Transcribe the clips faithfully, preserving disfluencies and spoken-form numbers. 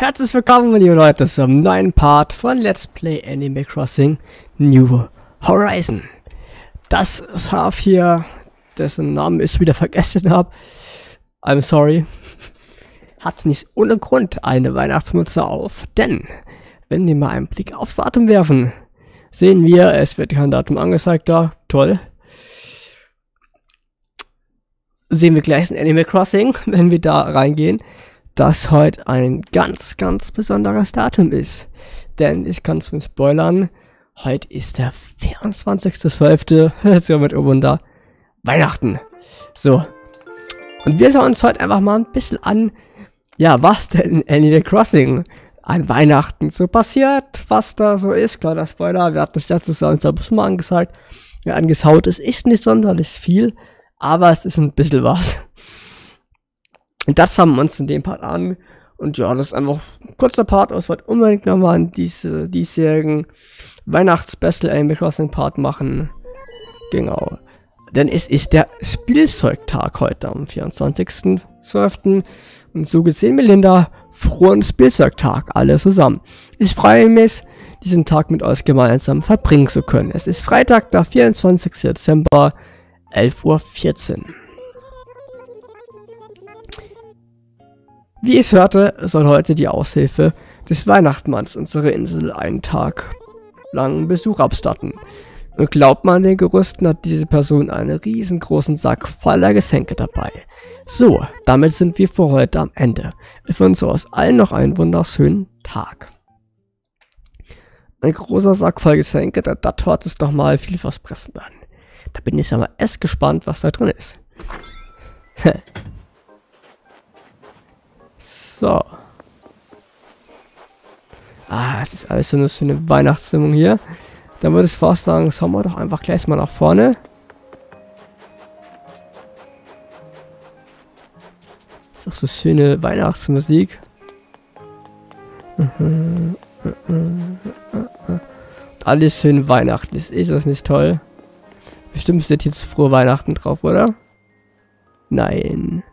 Herzlich willkommen, liebe Leute, zum neuen Part von Let's Play Anime Crossing New Horizon. Das Schaf hier, dessen Namen ich wieder vergessen habe, I'm sorry, hat nicht ohne Grund eine Weihnachtsmütze auf, denn wenn wir mal einen Blick aufs Datum werfen, sehen wir, es wird kein Datum angezeigt da, toll. Sehen wir gleich in Anime Crossing, wenn wir da reingehen, dass heute ein ganz, ganz besonderes Datum ist. Denn ich kann es mir spoilern, heute ist der vierundzwanzigste zwölfte Jetzt ja mit oh Wunder, Weihnachten. So. Und wir schauen uns heute einfach mal ein bisschen an, ja, was denn in Anime Crossing an Weihnachten so passiert, was da so ist. Klar, der Spoiler, wir hatten das letztes Jahr uns da ein bisschen mal angesagt, ja, angesaut. Es ist nicht sonderlich viel, aber es ist ein bisschen was. Und das haben wir uns in dem Part an. Und ja, das ist einfach ein kurzer Part. Ich wollte unbedingt nochmal an diese diesjährigen Weihnachts-Special Anime Crossing Part machen. Genau. Denn es ist der Spielzeugtag heute am vierundzwanzigsten zwölften Und so gesehen, Melinda, frohen Spielzeugtag alle zusammen. Ich freue mich, diesen Tag mit euch gemeinsam verbringen zu können. Es ist Freitag, der vierundzwanzigste Dezember, elf Uhr vierzehn. Wie ich hörte, soll heute die Aushilfe des Weihnachtsmanns unsere Insel einen Tag langen Besuch abstatten. Und glaubt man den Gerüsten, hat diese Person einen riesengroßen Sack voller Geschenke dabei. So, damit sind wir für heute am Ende. Ich wünsche uns allen noch einen wunderschönen Tag. Ein großer Sack voll Geschenke, da, da hört es doch mal vielversprechend an. Da bin ich aber echt gespannt, was da drin ist. So. Ah, es ist alles so eine schöne Weihnachtsstimmung hier. Dann würde ich fast sagen, schauen wir doch einfach gleich mal nach vorne. Ist doch so schöne Weihnachtsmusik. Und alles schön weihnachtlich. Ist das nicht toll? Bestimmt steht jetzt frohe Weihnachten drauf, oder? Nein.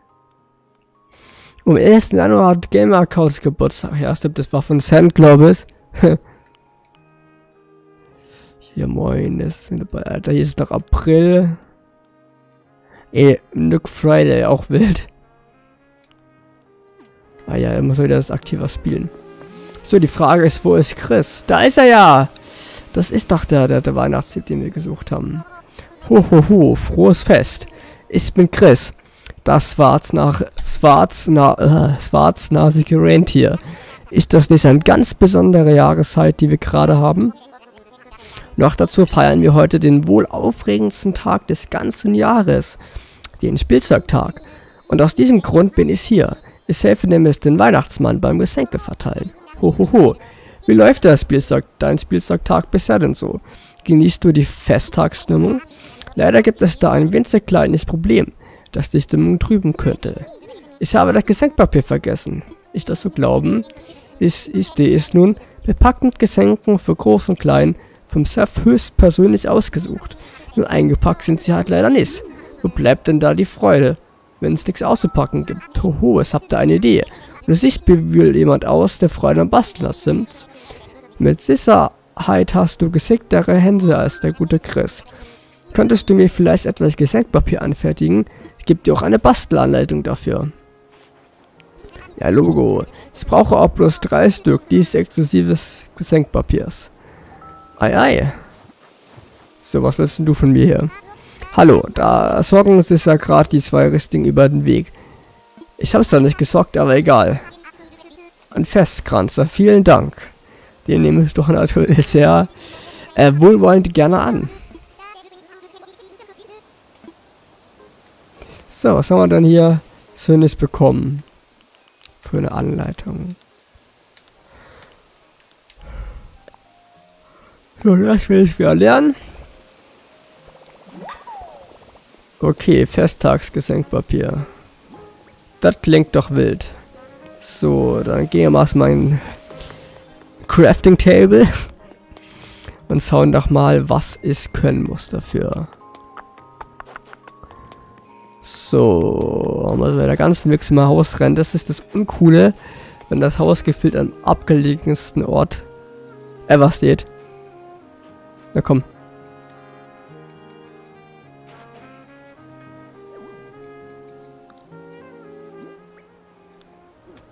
Um ersten Januar hat Gamer-Accounts Geburtstag. Ja, stimmt, das war von Sand, glaube ich. Hier, moin, das sind dabei, Alter, hier ist noch April. Ey, Nook Friday, auch wild. Ah ja, er muss wieder das aktiver spielen. So, die Frage ist, wo ist Chris? Da ist er ja! Das ist doch der, der, der Weihnachtstipp, den wir gesucht haben. Ho, ho, ho, frohes Fest. Ich bin Chris. Das schwarznach, schwarznah, äh, schwarznasige Rentier. Ist das nicht eine ganz besondere Jahreszeit, die wir gerade haben? Noch dazu feiern wir heute den wohl aufregendsten Tag des ganzen Jahres, den Spielzeugtag. Und aus diesem Grund bin ich hier. Ich helfe nämlich den Weihnachtsmann beim Geschenke verteilen. Ho, ho, ho. Wie läuft der Spielzeug, dein Spielzeugtag bisher denn so? Genießt du die Festtagsstimmung? Leider gibt es da ein winzig kleines Problem, dass die Stimmung trüben könnte. Ich habe das Geschenkpapier vergessen. Ist das zu glauben? Ich, ich stehe es nun, bepackt mit Geschenken für groß und klein, vom Chef höchstpersönlich ausgesucht. Nur eingepackt sind sie halt leider nicht. Wo bleibt denn da die Freude, wenn es nichts auszupacken gibt? Hoho, es habt ihr eine Idee. Und sich bewühlt jemand aus, der Freude am Basteln hat, stimmt's? Mit Sicherheit hast du geschicktere Hände als der gute Chris. Könntest du mir vielleicht etwas Geschenkpapier anfertigen? Gibt dir auch eine Bastelanleitung dafür. Ja, Logo. Ich brauche auch bloß drei Stück dieses exklusives Geschenkpapiers. Ei, ei. So, was willst denn du von mir hier? Hallo, da sorgen sich ja gerade die zwei Richtigen über den Weg. Ich hab's da nicht gesorgt, aber egal. Ein Festkranzer, vielen Dank. Den nehme ich doch natürlich sehr äh, wohlwollend gerne an. So, was haben wir denn hier Schönes bekommen? Für eine Anleitung. So, das will ich wieder lernen. Okay, Festtagsgeschenkpapier. Das klingt doch wild. So, dann gehen wir mal auf mein Crafting Table und schauen doch mal, was ich können muss dafür. So, haben wir wieder ganz nix mal rausrennen. Das ist das Uncoole, wenn das Haus gefühlt am abgelegensten Ort ever steht. Na komm.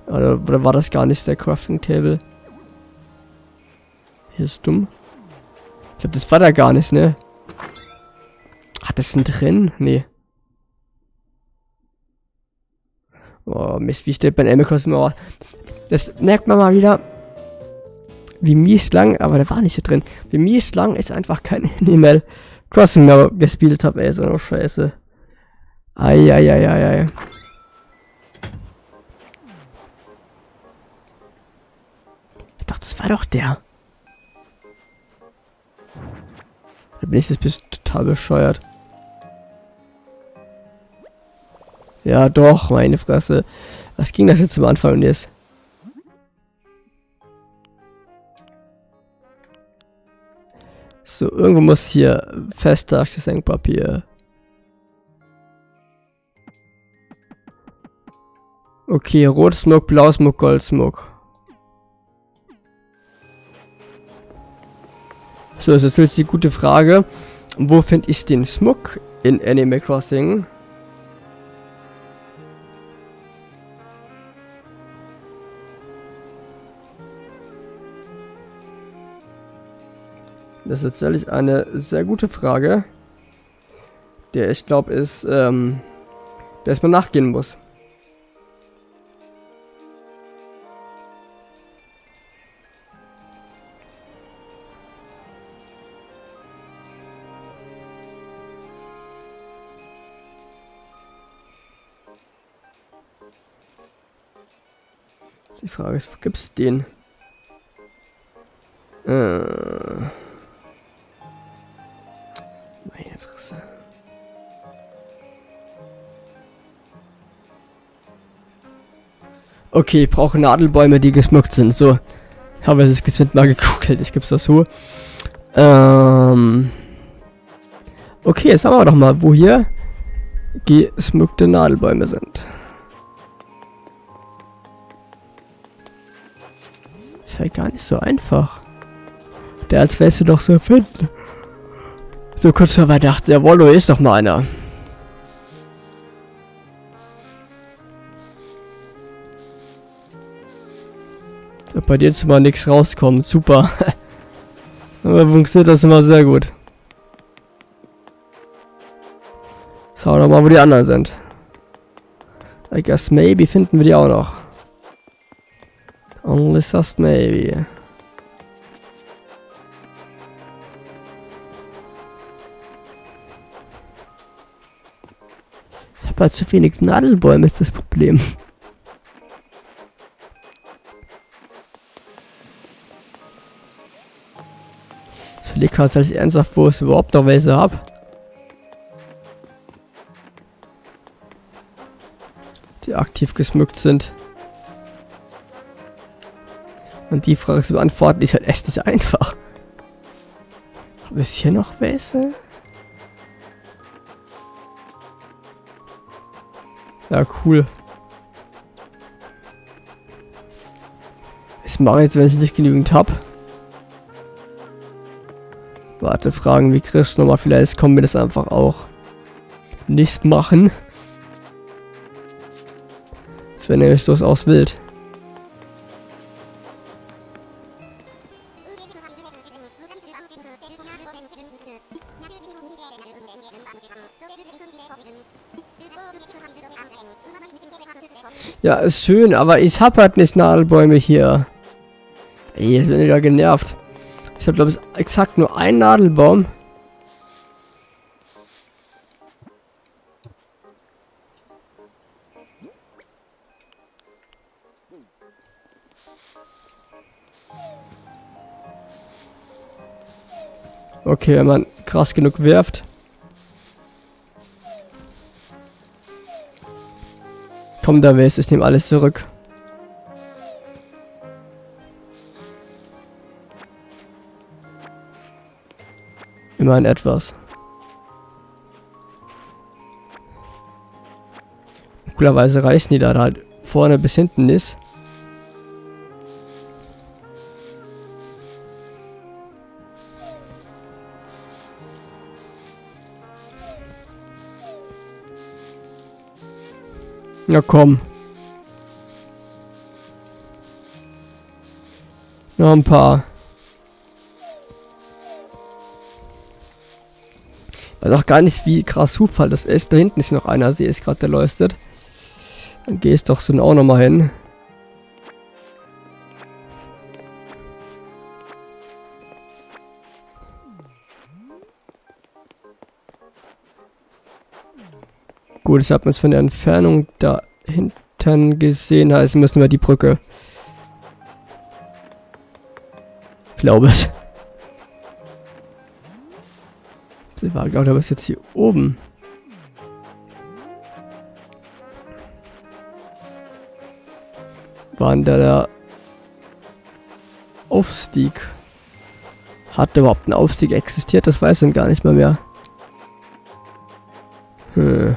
Oder, oder war das gar nicht der Crafting Table? Hier ist dumm. Ich glaube, das war da gar nicht, ne? Hat das denn drin? Nee. Oh, Mist, wie steht bei Anime Crossing New Horizon? Das merkt man mal wieder. Wie mies lang, aber da war nicht hier drin. Wie mies lang ist einfach kein Animal Crossing mehr gespielt habe, ey, so eine Scheiße. Eieieiei. Ich dachte, das war doch der. Da bin ich jetzt bis total bescheuert. Ja, doch, meine Fresse. Was ging das jetzt am Anfang und jetzt? So, irgendwo muss hier fester Geschenkpapier. Okay, Rotsmog, Blausmog, Goldsmog. So, also jetzt ist die gute Frage. Wo finde ich den Smog in Anime Crossing? Das ist tatsächlich eine sehr gute Frage, der ich glaube ist, ähm, der erstmal nachgehen muss. Die Frage ist, wo gibt's den? Äh... Meine Fresse. Okay, ich brauche Nadelbäume, die gesmückt sind. So, ich habe es geschwind mal gegoogelt. Ich gebe es dazu. Ähm. Okay, jetzt sagen wir doch mal, wo hier gesmückte Nadelbäume sind. Das wäre gar nicht so einfach. Der als wärst du doch so fit. So kurz vor Weihnachten, der Wollo ist doch mal einer. So, bei dir jetzt mal nichts rauskommen, super. Aber funktioniert das immer sehr gut. Schauen wir mal, wo die anderen sind. I guess maybe finden wir die auch noch. Only just maybe. Weil zu wenig Nadelbäume ist das Problem. Ich verliere gerade als ernsthaft, wo es überhaupt noch welche habe. Die aktiv geschmückt sind. Und die Frage zu beantworten ist halt echt nicht einfach. Habe ich hier noch welche? Ja, cool. Was mache ich jetzt, wenn ich nicht genügend habe? Warte, Fragen wie Chris nochmal. Vielleicht kommen wir das einfach auch nicht machen. Das wäre nämlich durchaus wild. Ja, ist schön, aber ich hab halt nicht Nadelbäume hier. Ey, ich bin wieder genervt. Ich hab, glaube ich, exakt nur einen Nadelbaum. Okay, wenn man krass genug wirft. Komm, da wär's, ich nehme alles zurück. Immerhin etwas. Coolerweise reißen die da halt vorne bis hinten ist. Ja, komm. Noch ein paar. Ich weiß auch gar nicht, wie krass Zufall das ist. Da hinten ist noch einer. Sehe ich gerade, der leuchtet. Dann gehe ich doch so auch nochmal hin. Gut, ich habe mir jetzt von der Entfernung da hinten gesehen. Also müssen wir die Brücke. Glaube ich. Ich war, glaube ich, ist jetzt hier oben. Wann da der Aufstieg? Hat überhaupt ein Aufstieg existiert? Das weiß man gar nicht mehr mehr. Hm.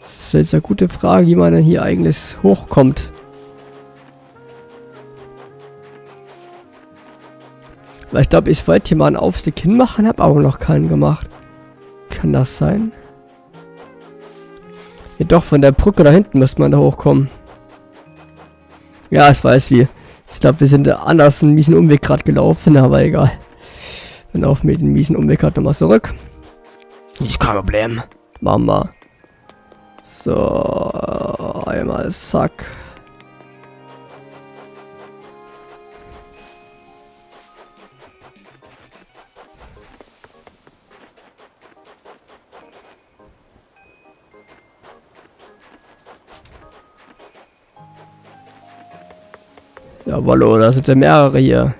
Das ist jetzt eine gute Frage, wie man denn hier eigentlich hochkommt. Weil ich glaube, ich wollte hier mal einen Aufstieg hinmachen, habe aber noch keinen gemacht. Kann das sein? Ja, doch, von der Brücke da hinten müsste man da hochkommen. Ja, ich weiß wie. Ich glaube, wir sind anders einen miesen Umweg gerade gelaufen, aber egal. Dann auch mit dem miesen Umweg gerade nochmal zurück. Ist kein Problem. Mama. So, einmal zack. Jawollo, da sind ja mehrere hier.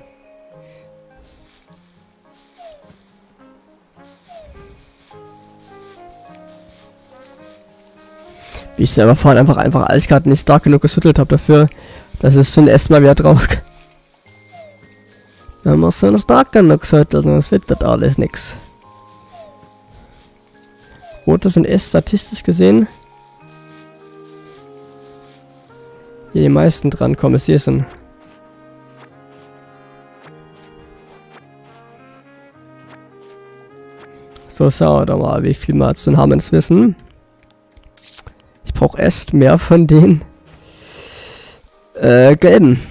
Wie ich selber vorhin einfach, einfach Eiskarten nicht stark genug geschüttelt habe dafür, dass es schon erstmal wieder drauf. Da muss man stark genug schütteln, sonst wird das alles nix. Rote sind erst statistisch gesehen. Hier die meisten dran kommen, ich sehe es schon. So, schauen wir mal, wie viel wir zu haben ins Wissen. Ich brauche erst mehr von den äh, gelben.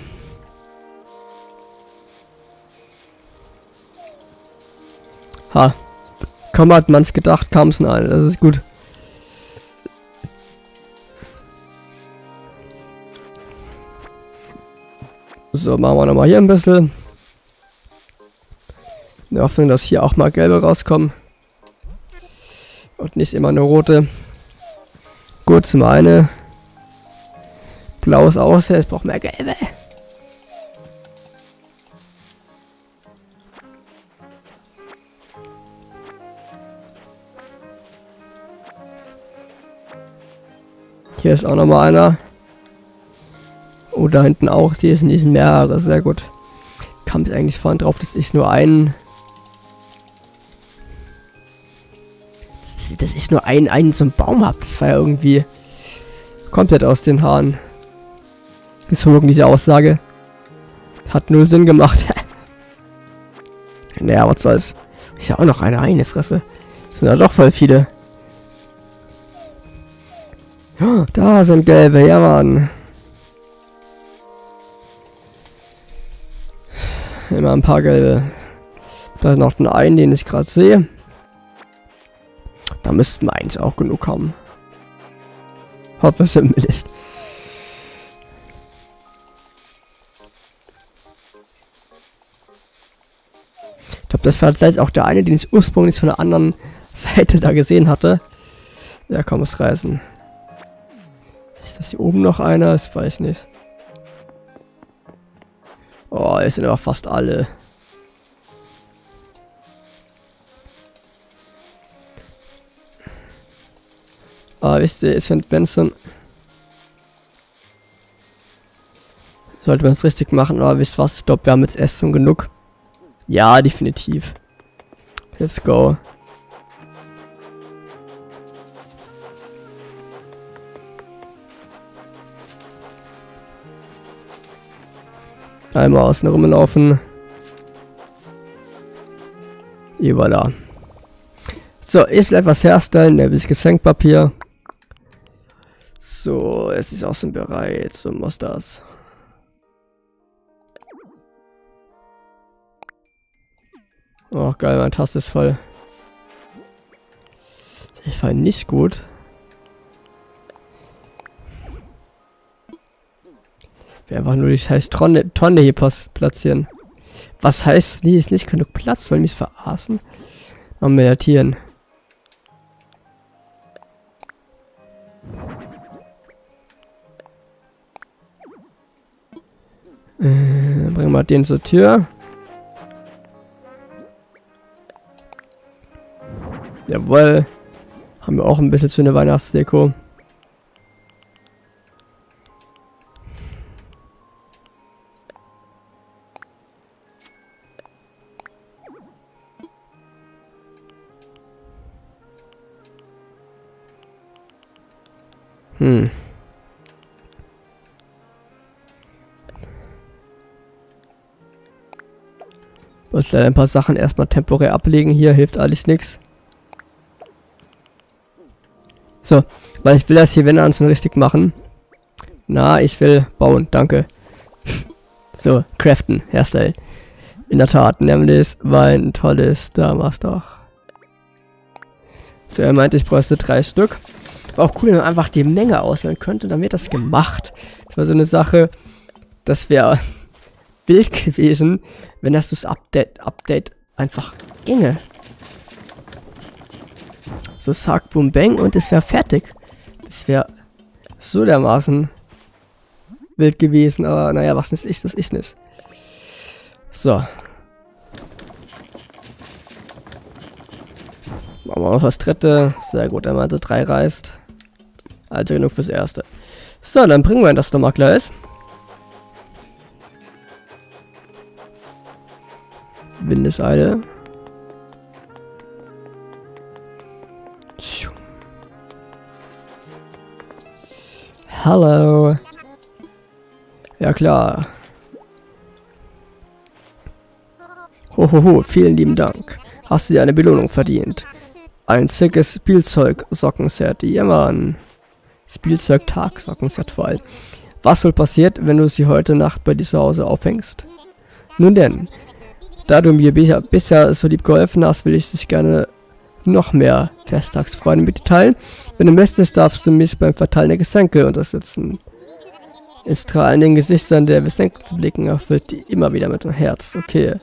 Ha. Kaum hat man es gedacht, kam es in alle. Das ist gut. So, machen wir nochmal hier ein bisschen. In der Hoffnung, dass hier auch mal gelbe rauskommen. Und nicht immer eine rote. Gut, zum einen. Blaues aus, jetzt braucht mehr gelbe. Hier ist auch nochmal einer. Oh, da hinten auch. Hier sind diesen mehrere. Sehr gut. Kam ich eigentlich vorhin drauf, dass ich nur einen. dass ich nur einen, einen zum Baum habe. Das war ja irgendwie komplett aus den Haaren gezogen, diese Aussage. Hat null Sinn gemacht. Naja, was soll's. Ich habe auch noch eine eine Fresse. Das sind ja doch voll viele. Oh, da sind gelbe. Ja, Mann. Immer ein paar gelbe. Da ist noch den einen, den ich gerade sehe. Da müssten wir eins auch genug haben. Hoffe, es ist. Ich glaube, das war vielleicht auch der eine, den ich ursprünglich von der anderen Seite da gesehen hatte. Ja, komm, es reißen. Ist das hier oben noch einer? Das weiß ich nicht. Oh, es sind aber fast alle. Ah, wisst ihr, ich finde Benson. Sollte man es richtig machen, aber wisst ihr was? Ich glaube, wir haben jetzt erst schon genug. Ja, definitiv. Let's go. Einmal außen rumlaufen. Über da. So, ich will etwas herstellen, nämlich Geschenkpapier. So, es ist außen bereit. So muss das. Oh geil, meine Taste ist voll. Ich fahre nicht gut. Wir einfach nur die scheiß Tonne, Tonne hier platzieren. Was heißt, hier ist nicht genug Platz, weil mich verarschen? Am meditieren. Äh, bringen wir den zur Tür. Jawohl. Haben wir auch ein bisschen zu einer Weihnachtsdeko. Hm. Ich muss leider ein paar Sachen erstmal temporär ablegen. Hier hilft alles nichts. So, weil ich will das hier, wenn dann so richtig machen. Na, ich will bauen, danke. So, craften, herstellen. In der Tat, nämlich, weil ein tolles, da machst du auch. So, er meinte, ich bräuchte drei Stück. War auch cool, wenn man einfach die Menge auswählen könnte, dann wird das gemacht. Das war so eine Sache, das wäre wild gewesen, wenn das das Update, Update einfach ginge. So, zack, boom, bang und es wäre fertig. Das wäre so dermaßen wild gewesen, aber naja, was ist ich, das ist nicht. So. Machen wir noch das dritte. Sehr gut, einmal so drei reißt. Also genug fürs erste. So, dann bringen wir das nochmal gleich. Windeseile. Hallo. Ja klar. Hohoho, vielen lieben Dank. Hast du dir eine Belohnung verdient? Ein zickes Spielzeug-Sockenset. Ja Mann. Spielzeug-Tag-Sockenset vor allem. Was wohl passiert, wenn du sie heute Nacht bei dir zu Hause aufhängst? Nun denn, da du mir bisher so lieb geholfen hast, will ich dich gerne noch mehr Festtagsfreunde mitteilen. Wenn du möchtest, darfst du mich beim Verteilen der Geschenke unterstützen. In strahlenden Gesichtern der besenkten Blicken erfüllt die immer wieder mit dem Herz. Okay.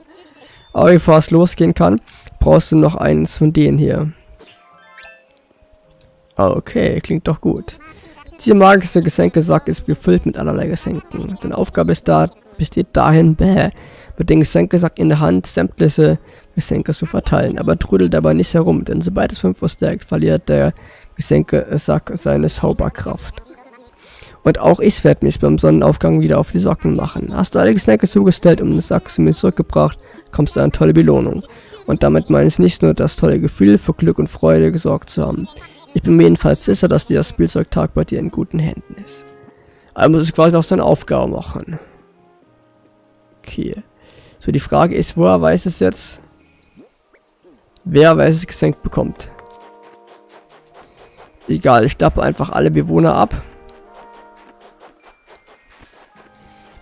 Aber bevor es losgehen kann, brauchst du noch eins von denen hier. Okay, klingt doch gut. Dieser magische Geschenkesack ist gefüllt mit allerlei Geschenken. Deine Aufgabe ist da, besteht dahin, bäh, mit dem Geschenkesack in der Hand sämtliche Geschenke zu verteilen. Aber trödelt dabei nicht herum, denn sobald es fünf Uhr stärkt, verliert der Geschenkesack seine Zauberkraft. Und auch ich werde mich beim Sonnenaufgang wieder auf die Socken machen. Hast du alle Geschenke zugestellt und den Sack zu mir zurückgebracht, kommst du an eine tolle Belohnung. Und damit meine ich nicht nur das tolle Gefühl, für Glück und Freude gesorgt zu haben. Ich bin mir jedenfalls sicher, dass dieser Spielzeugtag bei dir in guten Händen ist. Also muss ich quasi noch so eine Aufgabe machen. Okay. So, die Frage ist, woher weiß es jetzt? Wer weiß es geschenkt bekommt? Egal, ich klappe einfach alle Bewohner ab.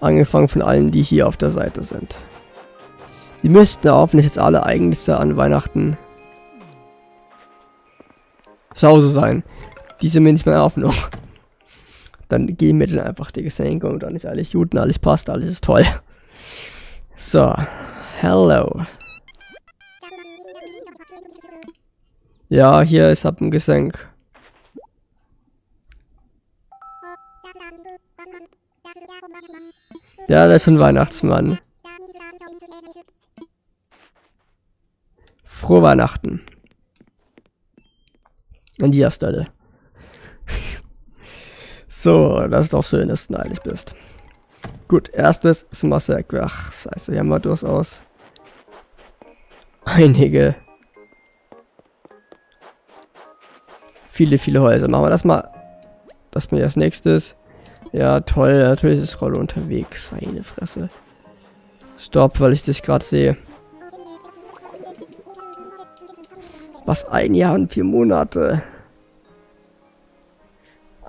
Angefangen von allen, die hier auf der Seite sind. Die müssten hoffentlich jetzt alle Ereignisse an Weihnachten zu Hause sein. Die sind mir nicht mehr auf noch. Dann gehen wir dann einfach die Geschenke und dann ist alles gut und alles passt, alles ist toll. So, hello. Ja, hier, ich hab ein Geschenk. Ja, das ist ein Weihnachtsmann. Frohe Weihnachten. An dieser Stelle. So, das ist doch schön, dass du neidisch bist. Gut, erstes ist Massaker. Ach, scheiße, hier haben wir durchaus einige. Viele, viele Häuser. Machen wir das mal. Das mir als nächstes. Ja, toll, natürlich ist Rollo unterwegs. Meine Fresse. Stopp, weil ich dich gerade sehe. Was, ein Jahr und vier Monate?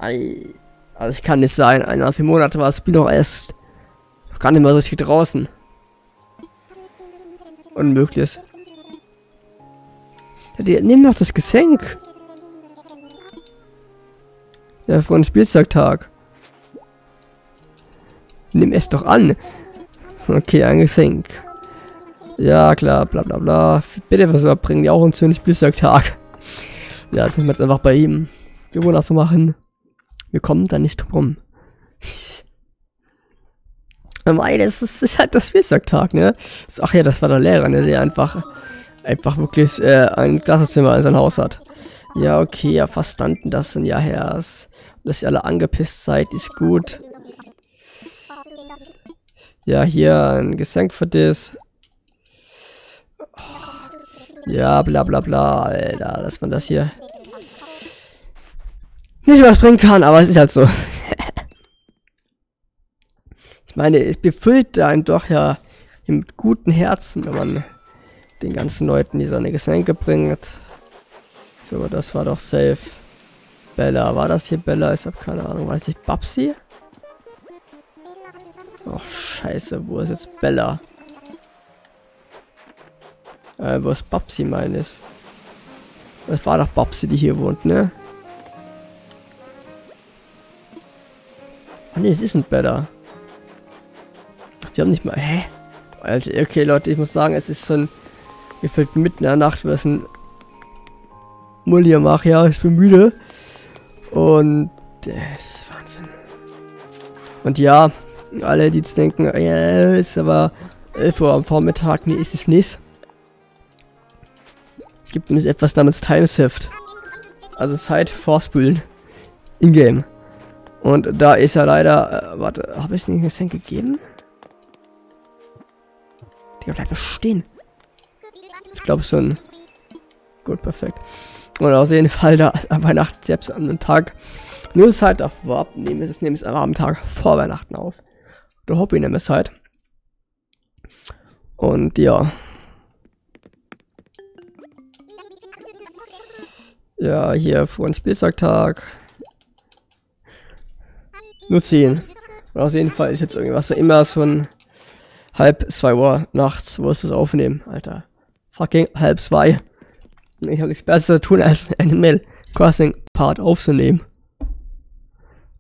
Ei. Also ich kann nicht sein, eineinhalb vier Monate war das Spiel noch erst gar nicht mal so richtig draußen. Unmöglich. Ja, die nehmen doch das Geschenk. Ja, vor dem Spielzeugtag. Nimm es doch an. Okay, ein Geschenk. Ja, klar, bla bla bla. Bitte was überbringen, die auch einen schönen Spielzeugtag. Ja, das müssen wir jetzt einfach bei ihm. Wir wollen das so machen. Wir kommen da nicht rum. Weil das ist, ist halt das Spielzeugtag, ne? Ach ja, das war der Lehrer, ne? Der einfach, einfach wirklich äh, ein Klassenzimmer in sein Haus hat. Ja, okay, ja, verstanden das sind ja Herrs. Dass ihr alle angepisst seid, ist gut. Ja, hier ein Geschenk für das. Ja, bla bla bla, Alter, dass man das hier nicht überspringen kann, aber es ist halt so. Ich meine, es befüllt einen doch ja im guten Herzen, wenn man den ganzen Leuten, die seine Geschenke bringt. So, das war doch safe. Bella, war das hier Bella? Ich hab keine Ahnung, war das nicht Babsi? Ach, scheiße, wo ist jetzt Bella? Äh, wo ist Babsi meines? Das war doch Babsi, die hier wohnt, ne? Ach ne, es ist nicht Bella. Die haben nicht mal... Hä? Alter, okay, Leute, ich muss sagen, es ist schon... Mir fällt mitten in der Nacht, was ein... Mullier mach, ja, ich bin müde. Und... Das ist Wahnsinn. Und ja... Alle, die jetzt denken, ja, ist aber elf Uhr am Vormittag, nee, ist es nicht. Es gibt nämlich etwas namens Timeshift. Also Zeit vorspülen. In-game. Und da ist ja leider, äh, warte, habe ich es nicht Geschenk gegeben? Der bleibt bestehen. Ich glaube schon. Gut, perfekt. Und aus jeden Fall da an Weihnachten, selbst an einem Tag, nur Zeit davor abnehmen, ist es nämlich am Tag vor Weihnachten auf. Der Hobby nehme es halt. Und ja. Ja, hier vor dem Spielzeugtag. Nur zehn. Und auf jeden Fall ist jetzt irgendwas immer so ein halb zwei Uhr nachts, wo es das aufnehmen, Alter. Fucking halb zwei. Ich habe nichts Besseres zu tun, als ein Animal Crossing Part aufzunehmen.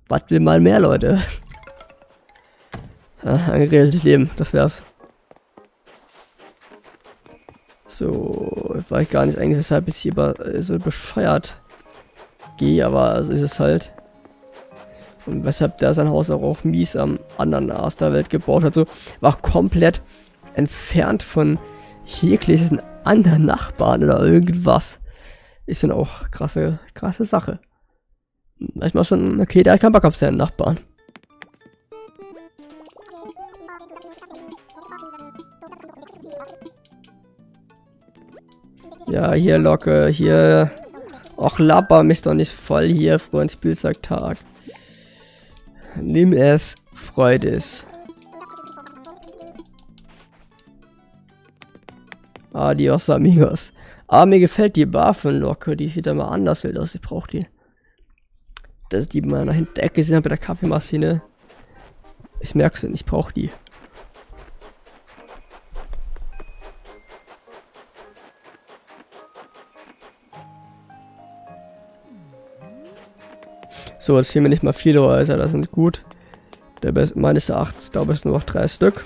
Was will mal mehr, Leute? Ein geregeltes Leben, das wär's. So, ich weiß gar nicht eigentlich, weshalb ich hier so bescheuert gehe, aber so ist es halt. Und weshalb der sein Haus auch, auch mies am anderen Arsch der Welt gebaut hat, so war komplett entfernt von jeglichen anderen Nachbarn oder irgendwas. Ist dann auch krasse, krasse Sache. Manchmal schon, okay, der hat keinen Bock auf seinen Nachbarn. Ja, hier Locke, hier. Och, lapper mich doch nicht voll hier, Freund Spielzeugtag. Nimm es, freut es. Adios, amigos. Aber mir gefällt die Bar von Locke, die sieht immer anders wild aus, ich brauche die. Das ist die, die man nach hinten der Ecke gesehen hat bei der Kaffeemaschine. Ich merke es, ich brauche die. So, jetzt fehlen mir nicht mal viele Häuser, das sind gut. Der beste, meines Erachtens, glaube ich, sind nur noch drei Stück.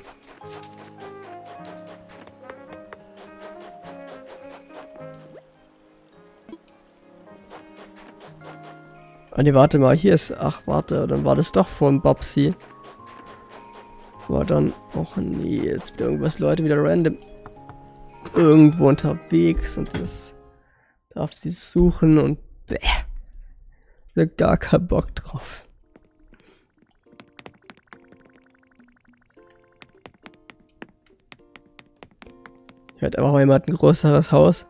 Ah ne, warte mal, hier ist, ach warte, dann war das doch vor dem Babsi. War dann, och nee, jetzt wieder irgendwas, Leute, wieder random. Irgendwo unterwegs und das darf sie suchen und bäh. Da gar keinen Bock drauf. Ich hätte einfach mal jemand ein größeres Haus.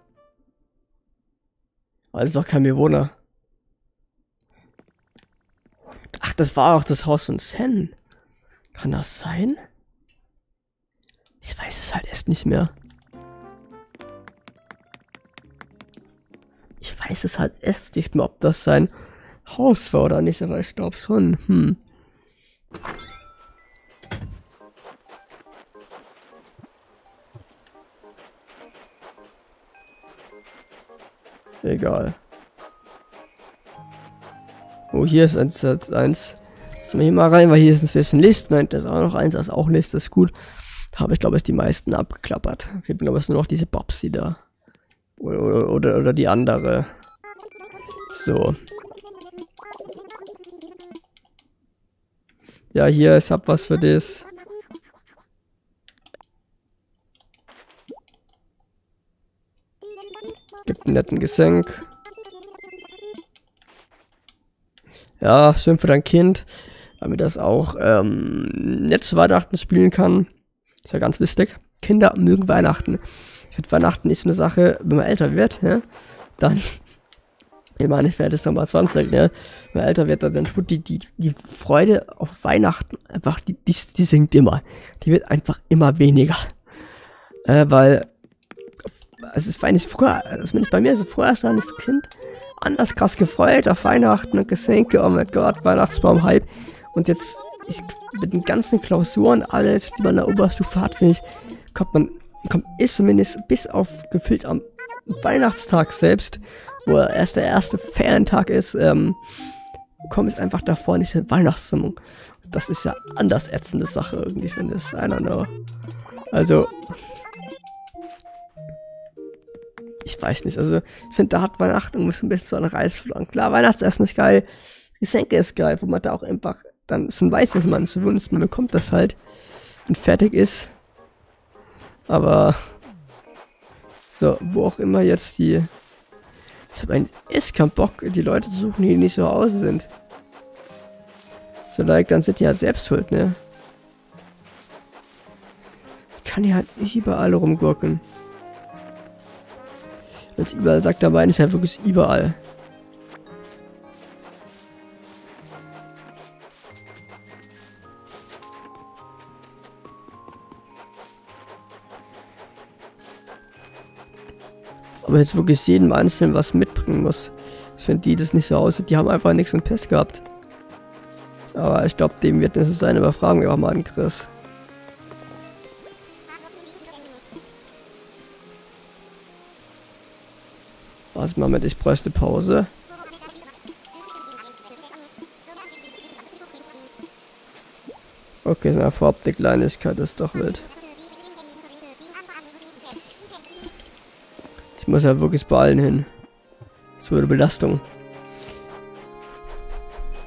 Aber das ist doch kein Bewohner. Ach, das war auch das Haus von Sen. Kann das sein? Ich weiß es halt erst nicht mehr. Ich weiß es halt erst nicht mehr, ob das sein Haus war oder nicht, aber ich glaube schon. Hm. Egal. Oh, hier ist eins, eins, eins. Lassen wir hier mal rein, weil hier ist ein bisschen List. Nein, das ist auch noch eins, das ist auch List, das ist gut. Da habe ich, glaube ich, die meisten abgeklappert. Fehlt mir, glaube ich, nur noch diese Bobsi da. Oder, oder, oder, oder die andere. So. Ja, hier, ich hab was für das. Gibt einen netten Geschenk. Ja, schön für dein Kind, damit das auch ähm, nett zu Weihnachten spielen kann. Ist ja ganz wichtig. Kinder mögen Weihnachten. Ich finde, Weihnachten ist eine Sache, wenn man älter wird, ne? Dann, ich meine, ich werde jetzt nochmal zwanzig, ne? Wenn man älter wird, dann tut die, die, die Freude auf Weihnachten einfach, die, die, die sinkt immer. Die wird einfach immer weniger. Äh, weil, also es war nicht früher, also nicht bei mir, so also früher als das Kind anders krass gefreut auf Weihnachten und Geschenke, oh mein Gott, Weihnachtsbaum, Hype. Und jetzt, ich, mit den ganzen Klausuren, alles, die man in der Oberstufe hat, finde ich, kommt man, kommt ich zumindest bis auf gefühlt am Weihnachtstag selbst, wo erst der erste Ferientag ist, ähm, kommt es einfach davor nicht in Weihnachtsstimmung. Das ist ja anders ätzende Sache irgendwie, finde ich, I don't know. Also, ich weiß nicht, also, ich finde, da hat Weihnachten ein bisschen so einen Reißverschluss. Klar, Weihnachtsessen ist geil, Geschenke ist geil, wo man da auch einfach dann schon weiß, dass man zu wünschen bekommt, das halt, wenn fertig ist. Aber, so, wo auch immer jetzt die, ich habe eigentlich echt keinen Bock, die Leute zu suchen, die nicht so Hause sind. So, like, dann sind die halt selbst schuld, ne? Ich kann die halt nicht überall rumgurken. Das überall sagt dabei, ist ja wirklich überall. Aber jetzt wirklich jedem Einzelnen was mitbringen muss. Ich finde, die das nicht so aussieht, die haben einfach nichts und Pest gehabt. Aber ich glaube, dem wird nicht so sein, aber fragen wir auch mal an Chris. Was mal mit, ich bräuchte Pause. Okay, na, vorab die Kleinigkeit ist doch wild. Ich muss ja wirklich bei allen hin. Das würde Belastung.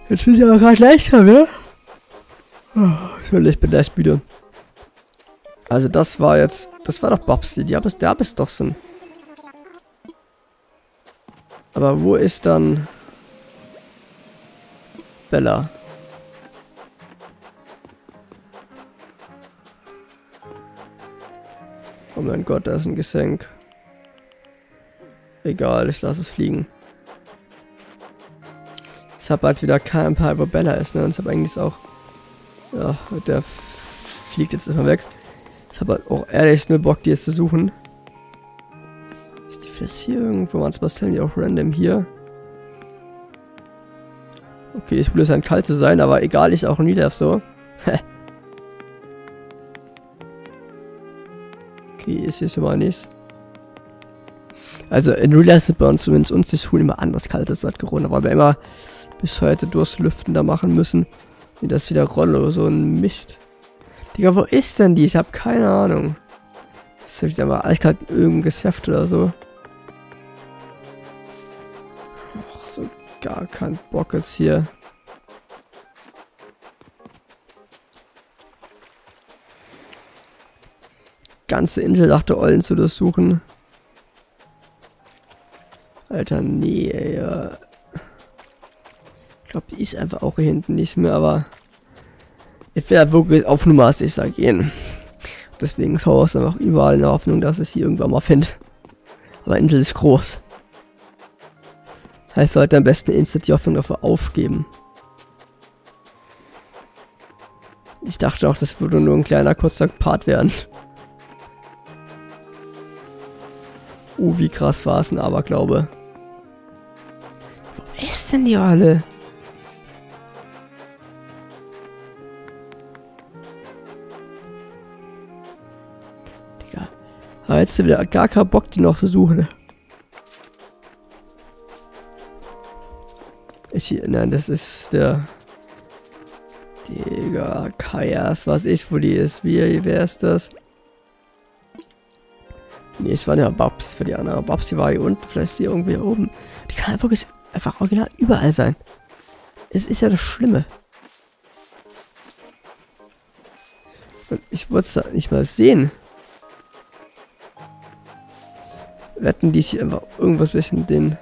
Jetzt bin ich aber gerade leichter, ne? Oh, ich bin leicht müde. Also das war jetzt, das war doch Bobsi, die hab es, der hab es doch schon. Aber wo ist dann Bella? Oh mein Gott, da ist ein Geschenk. Egal, ich lasse es fliegen. Ich habe halt wieder kein Paar, wo Bella ist, ne? Und ich habe eigentlich auch... Ja, der fliegt jetzt erstmal weg. Ich habe halt auch ehrlich nur Bock, die jetzt zu suchen. Ist hier irgendwo waren es Basteln, die auch random hier. Okay, ich will es ein kalt zu sein, aber egal, ich auch nie darf so. Okay, ist hier schon mal nichts. Also in Real Life sind bei uns zumindest uns die Schulen immer anders kalt als seit Corona, weil wir immer bis heute Durstlüften da machen müssen. Wie das wieder Rolle oder so ein Mist. Digga, wo ist denn die? Ich habe keine Ahnung. Ist ja wieder mal eiskalt in irgendeinem Geschäft oder so. Gar kein Bock jetzt hier. Ganze Insel nach der Ollen zu durchsuchen. Alter, nee, ey. Ich glaube, die ist einfach auch hier hinten nicht mehr, aber ich werde wirklich auf Nummer sicher gehen. Deswegen schaue ich einfach überall in der Hoffnung, dass ich sie irgendwann mal finde. Aber Insel ist groß. Heißt, sollte am besten instant die Hoffnung dafür aufgeben. Ich dachte auch, das würde nur ein kleiner kurzer Part werden. Uh, wie krass war es ein Aberglaube. Wo ist denn die alle? Jetzt wieder gar keinen Bock, die noch zu suchen. Ich, nein, das ist der... Digga, Kajas, was ich, wo die ist. Wie, wer ist das? Ne, es waren ja Babs für die andere. Babs, die war hier unten, vielleicht ist die irgendwie hier oben. Die kann einfach, einfach original überall sein. Es ist ja das Schlimme. Und ich wollte es da nicht mal sehen. Wetten, die hier einfach irgendwas zwischen den...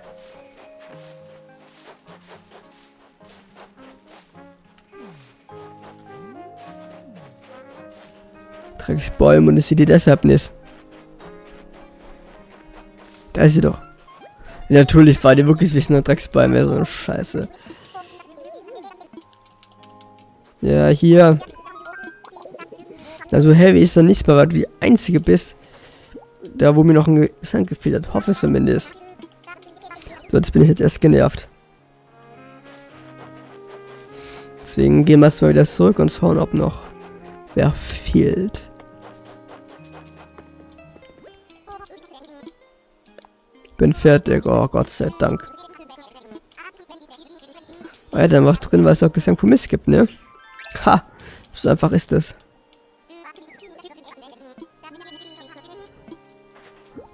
Trage ich Bäume und ich sehe die deshalb nicht. Da ist sie doch. Natürlich war die wirklich zwischen den Drecksbäumen, wäre so eine Scheiße. Ja, hier. Also heavy ist da nichts mehr, weil du die einzige bist. Da, wo mir noch ein Gesang gefehlt hat. Hoffe es zumindest. Sonst bin ich jetzt erst genervt. Deswegen gehen wir erstmal wieder zurück und schauen, ob noch wer fehlt. Bin fertig. Oh, Gott sei Dank. Ja, dann macht drin, weil es auch Gesang Kompromiss gibt, ne? Ha! So einfach ist es.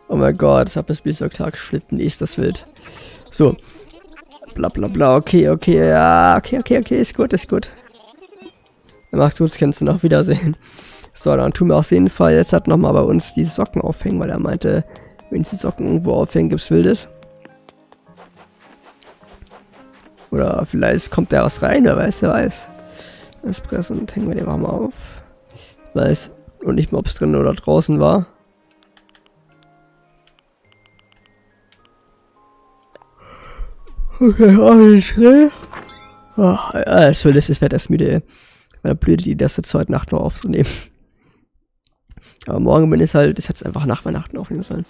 Oh mein Gott, ich habe das Biesok-Tag geschnitten, ist das wild. So. Bla bla bla, okay, okay, ja, okay, okay, okay, ist gut, ist gut. Mach's gut, das kannst du noch wiedersehen. So, dann tun wir auf jeden Fall jetzt halt nochmal bei uns die Socken aufhängen, weil er meinte, wenn sie Socken irgendwo aufhängen, gibt's Wildes. Oder vielleicht kommt der was rein, wer weiß, wer weiß. Das Pressen hängen wir den mal auf. Weiß und nicht mehr, ob es drin oder draußen war. Okay, oh, ich schrill. Oh, also, das ist das müde, ey. Weil blöd, die das jetzt heute Nacht noch aufzunehmen. Aber morgen bin ich halt, das hätte es einfach nach Weihnachten aufnehmen sollen.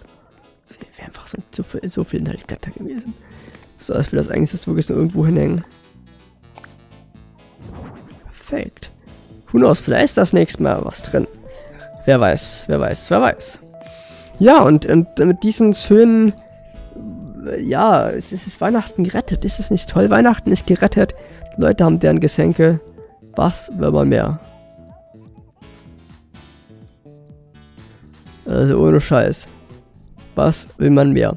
Wäre einfach so, so viel, so viel Inhaltgatter gewesen. So, als wir das eigentlich jetzt wirklich nur irgendwo hinhängen. Perfekt. Who knows, vielleicht ist das nächste Mal was drin. Wer weiß, wer weiß, wer weiß. Ja, und, und mit diesen schönen... Ja, es ist Weihnachten gerettet. Ist es nicht toll? Weihnachten ist gerettet. Die Leute haben deren Geschenke. Was will man mehr? Also ohne Scheiß. Was will man mehr?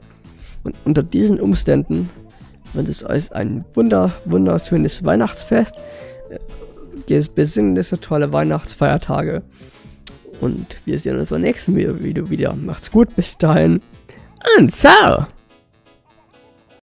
Und unter diesen Umständen wird es euch ein wunder, wunderschönes Weihnachtsfest. Besinnende, tolle Weihnachtsfeiertage. Und wir sehen uns beim nächsten Video wieder. Macht's gut, bis dahin. Und ciao!